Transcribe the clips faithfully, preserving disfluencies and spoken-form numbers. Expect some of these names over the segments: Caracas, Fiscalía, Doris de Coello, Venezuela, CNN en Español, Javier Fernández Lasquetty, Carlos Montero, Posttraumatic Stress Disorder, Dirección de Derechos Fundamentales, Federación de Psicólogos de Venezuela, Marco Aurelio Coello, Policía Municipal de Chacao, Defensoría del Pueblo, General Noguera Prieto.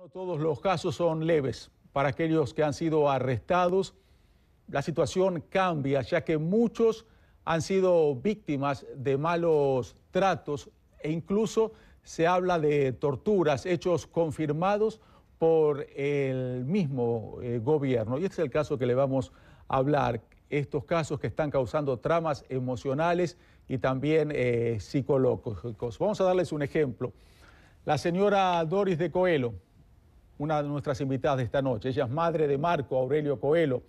No todos los casos son leves. Para aquellos que han sido arrestados, la situación cambia, ya que muchos han sido víctimas de malos tratos e incluso se habla de torturas, hechos confirmados por el mismo eh, gobierno. Y este es el caso que le vamos a hablar, estos casos que están causando tramas emocionales y también eh, psicológicos. Vamos a darles un ejemplo. La señora Doris de Coello, una de nuestras invitadas de esta noche, ella es madre de Marco Aurelio Coello.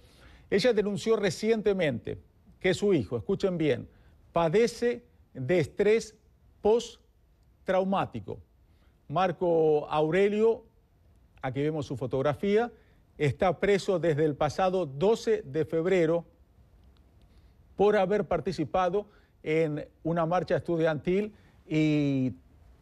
Ella denunció recientemente que su hijo, escuchen bien, padece de estrés postraumático. Marco Aurelio, aquí vemos su fotografía, está preso desde el pasado doce de febrero por haber participado en una marcha estudiantil y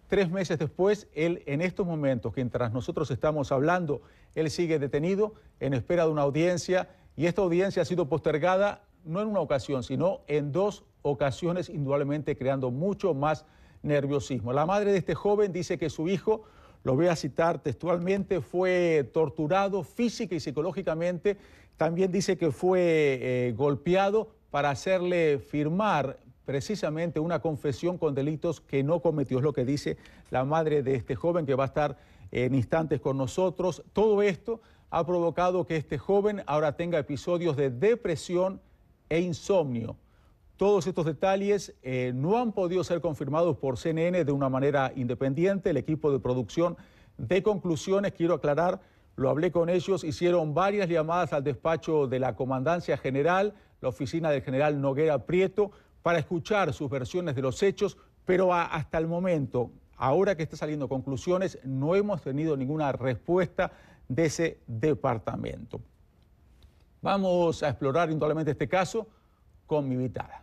tres meses después, él en estos momentos, que mientras nosotros estamos hablando, él sigue detenido en espera de una audiencia y esta audiencia ha sido postergada no en una ocasión, sino en dos ocasiones, indudablemente creando mucho más nerviosismo. La madre de este joven dice que su hijo, lo voy a citar textualmente, fue torturado física y psicológicamente. También dice que fue eh, golpeado para hacerle firmar precisamente una confesión con delitos que no cometió. Es lo que dice la madre de este joven que va a estar en instantes con nosotros. Todo esto ha provocado que este joven ahora tenga episodios de depresión e insomnio. Todos estos detalles eh, no han podido ser confirmados por C N N de una manera independiente. El equipo de producción de Conclusiones, quiero aclarar, lo hablé con ellos, hicieron varias llamadas al despacho de la Comandancia General, la oficina del general Noguera Prieto, para escuchar sus versiones de los hechos, pero a, hasta el momento, ahora que está saliendo Conclusiones, no hemos tenido ninguna respuesta de ese departamento. Vamos a explorar indudablemente este caso con mi invitada.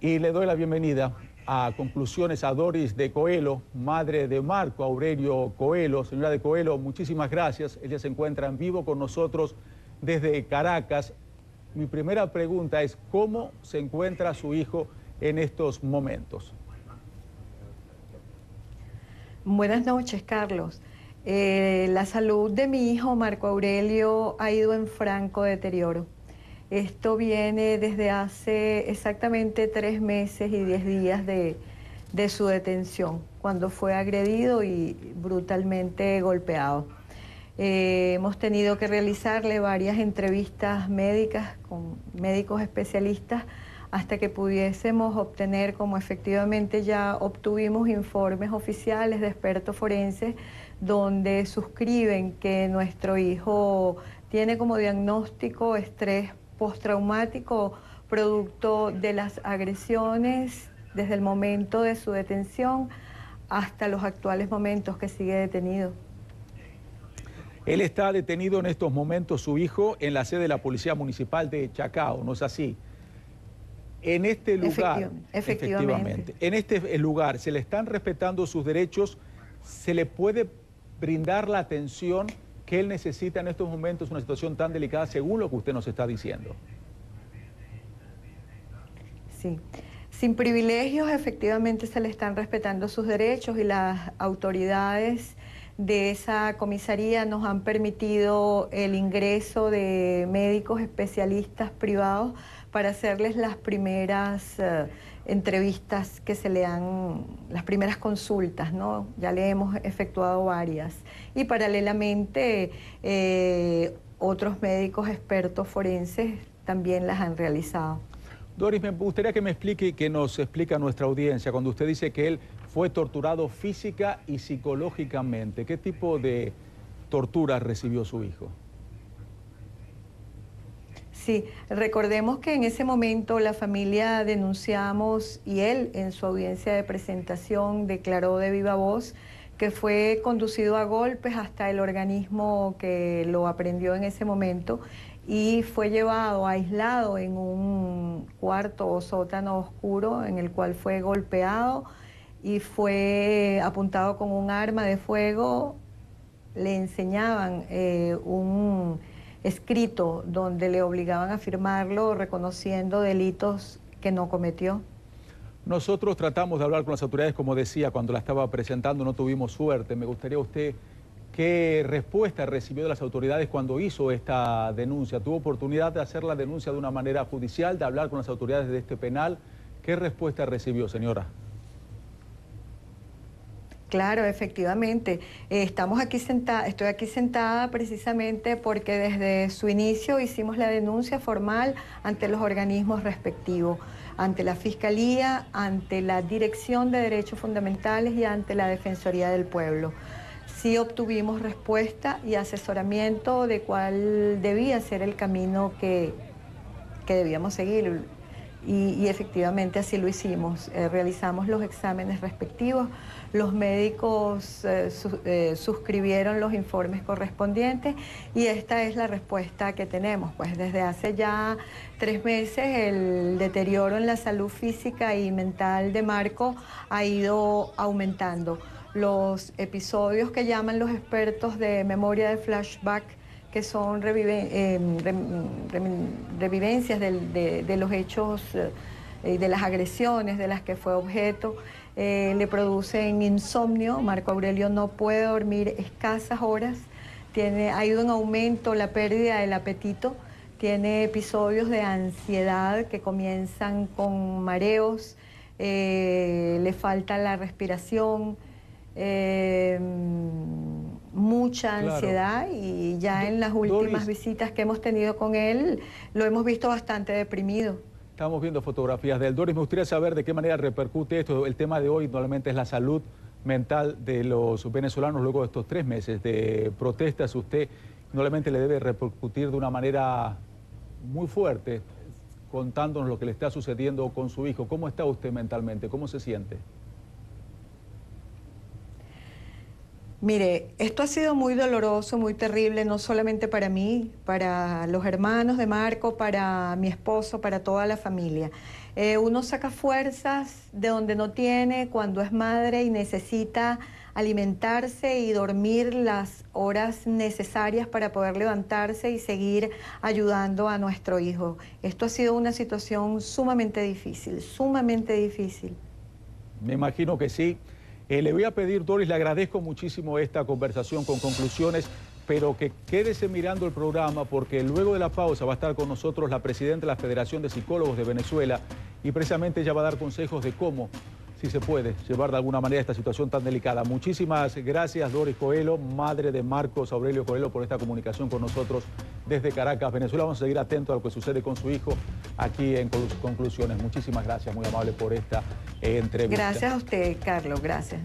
Y le doy la bienvenida a Conclusiones a Doris de Coello, madre de Marco Aurelio Coello. Señora de Coello, muchísimas gracias. Ella se encuentra en vivo con nosotros desde Caracas. Mi primera pregunta es, ¿cómo se encuentra su hijo en estos momentos? Buenas noches, Carlos. Eh, la salud de mi hijo Marco Aurelio ha ido en franco deterioro. Esto viene desde hace exactamente tres meses y diez días de, de su detención, cuando fue agredido y brutalmente golpeado. Eh, hemos tenido que realizarle varias entrevistas médicas con médicos especialistas hasta que pudiésemos obtener, como efectivamente ya obtuvimos, informes oficiales de expertos forenses donde suscriben que nuestro hijo tiene como diagnóstico estrés postraumático producto de las agresiones desde el momento de su detención hasta los actuales momentos que sigue detenido. Él está detenido en estos momentos, su hijo, en la sede de la Policía Municipal de Chacao, ¿no es así? En este lugar, efectivamente, efectivamente. efectivamente, en este lugar se le están respetando sus derechos, se le puede brindar la atención que él necesita en estos momentos, una situación tan delicada, según lo que usted nos está diciendo. Sí, sin privilegios, efectivamente se le están respetando sus derechos y las autoridades de esa comisaría nos han permitido el ingreso de médicos especialistas privados para hacerles las primeras uh, entrevistas que se le han, las primeras consultas, ¿no? Ya le hemos efectuado varias. Y paralelamente eh, otros médicos expertos forenses también las han realizado. Doris, me gustaría que me explique y que nos explique a nuestra audiencia, cuando usted dice que él fue torturado física y psicológicamente, ¿qué tipo de tortura recibió su hijo? Sí, recordemos que en ese momento la familia denunciamos y él en su audiencia de presentación declaró de viva voz que fue conducido a golpes hasta el organismo que lo aprendió en ese momento y fue llevado aislado en un cuarto o sótano oscuro en el cual fue golpeado y fue apuntado con un arma de fuego. Le enseñaban eh, un escrito donde le obligaban a firmarlo reconociendo delitos que no cometió. Nosotros tratamos de hablar con las autoridades, como decía, cuando la estaba presentando no tuvimos suerte. Me gustaría usted, ¿qué respuesta recibió de las autoridades cuando hizo esta denuncia? ¿Tuvo oportunidad de hacer la denuncia de una manera judicial, de hablar con las autoridades de este penal? ¿Qué respuesta recibió, señora? Claro, efectivamente. Estamos aquí sentada, estoy aquí sentada precisamente porque desde su inicio hicimos la denuncia formal ante los organismos respectivos, ante la Fiscalía, ante la Dirección de Derechos Fundamentales y ante la Defensoría del Pueblo. Sí obtuvimos respuesta y asesoramiento de cuál debía ser el camino que, que debíamos seguir. Y, y efectivamente así lo hicimos. Eh, realizamos los exámenes respectivos, los médicos eh, su, eh, suscribieron los informes correspondientes y esta es la respuesta que tenemos. Pues desde hace ya tres meses el deterioro en la salud física y mental de Marco ha ido aumentando. Los episodios que llaman los expertos de memoria de flashback, que son reviven, eh, rem, rem, revivencias de, de, de los hechos, eh, de las agresiones de las que fue objeto, eh, le producen insomnio. Marco Aurelio no puede dormir escasas horas, tiene, ha ido en aumento la pérdida del apetito, tiene episodios de ansiedad que comienzan con mareos, eh, le falta la respiración, eh, mucha ansiedad, claro. Y ya en las últimas Doris, visitas que hemos tenido con él, lo hemos visto bastante deprimido. Estamos viendo fotografías de él. Doris, me gustaría saber de qué manera repercute esto. El tema de hoy normalmente es la salud mental de los venezolanos luego de estos tres meses de protestas. Usted normalmente le debe repercutir de una manera muy fuerte, contándonos lo que le está sucediendo con su hijo. ¿Cómo está usted mentalmente? ¿Cómo se siente? Mire, esto ha sido muy doloroso, muy terrible, no solamente para mí, para los hermanos de Marco, para mi esposo, para toda la familia. Eh, uno saca fuerzas de donde no tiene cuando es madre y necesita alimentarse y dormir las horas necesarias para poder levantarse y seguir ayudando a nuestro hijo. Esto ha sido una situación sumamente difícil, sumamente difícil. Me imagino que sí. Eh, le voy a pedir, Doris, le agradezco muchísimo esta conversación con conclusiones, pero que quédese mirando el programa porque luego de la pausa va a estar con nosotros la presidenta de la Federación de Psicólogos de Venezuela y precisamente ella va a dar consejos de cómo, si se puede, llevar de alguna manera esta situación tan delicada. Muchísimas gracias, Doris Coello, madre de Marcos Aurelio Coello, por esta comunicación con nosotros desde Caracas, Venezuela. Vamos a seguir atentos a lo que sucede con su hijo aquí en Conclusiones. Muchísimas gracias, muy amable por esta entrevista. Gracias a usted, Carlos, gracias.